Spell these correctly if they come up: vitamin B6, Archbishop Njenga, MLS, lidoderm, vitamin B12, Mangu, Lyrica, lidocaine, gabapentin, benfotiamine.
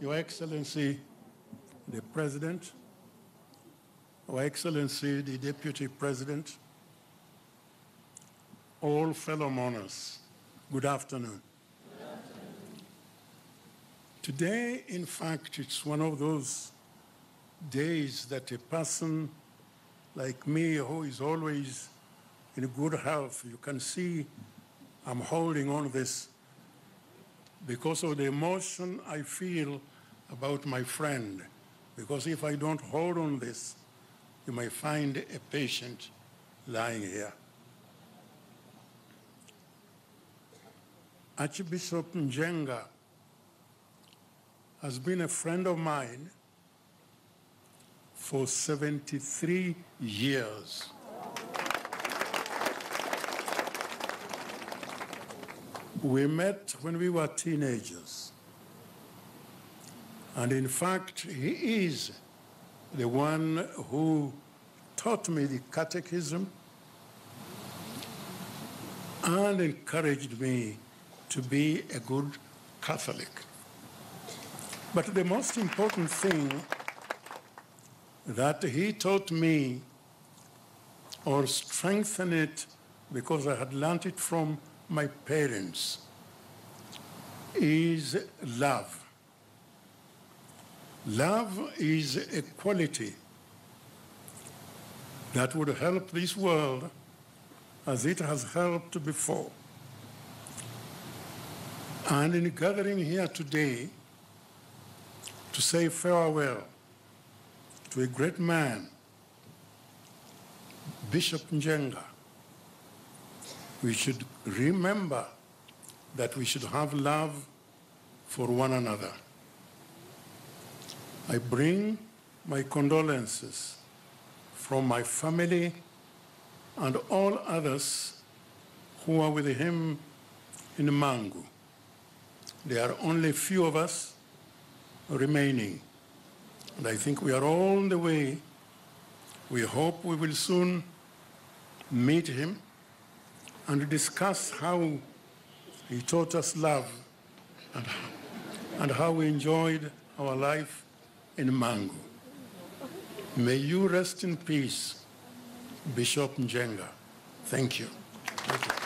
Your Excellency, the President, Your Excellency, the Deputy President, all fellow mourners, good afternoon. Good afternoon. Today, in fact, it's one of those days that a person like me, who is always in good health, you can see I'm holding on this because of the emotion I feel about my friend. Because if I don't hold on this, you may find a patient lying here. Archbishop Njenga has been a friend of mine for 73 years. We met when we were teenagers. And in fact, he is the one who taught me the catechism and encouraged me to be a good Catholic. But the most important thing that he taught me, or strengthened it because I had learned it from my parents, is love. Love is a quality that would help this world as it has helped before. And in gathering here today to say farewell to a great man, Bishop Njenga, we should remember that we should have love for one another. I bring my condolences from my family and all others who are with him in Mangu. There are only a few of us remaining. And I think we are all on the way. We hope we will soon meet him and discuss how he taught us love and how we enjoyed our life in Mangu. May you rest in peace, Bishop Njenga. Thank you. Thank you.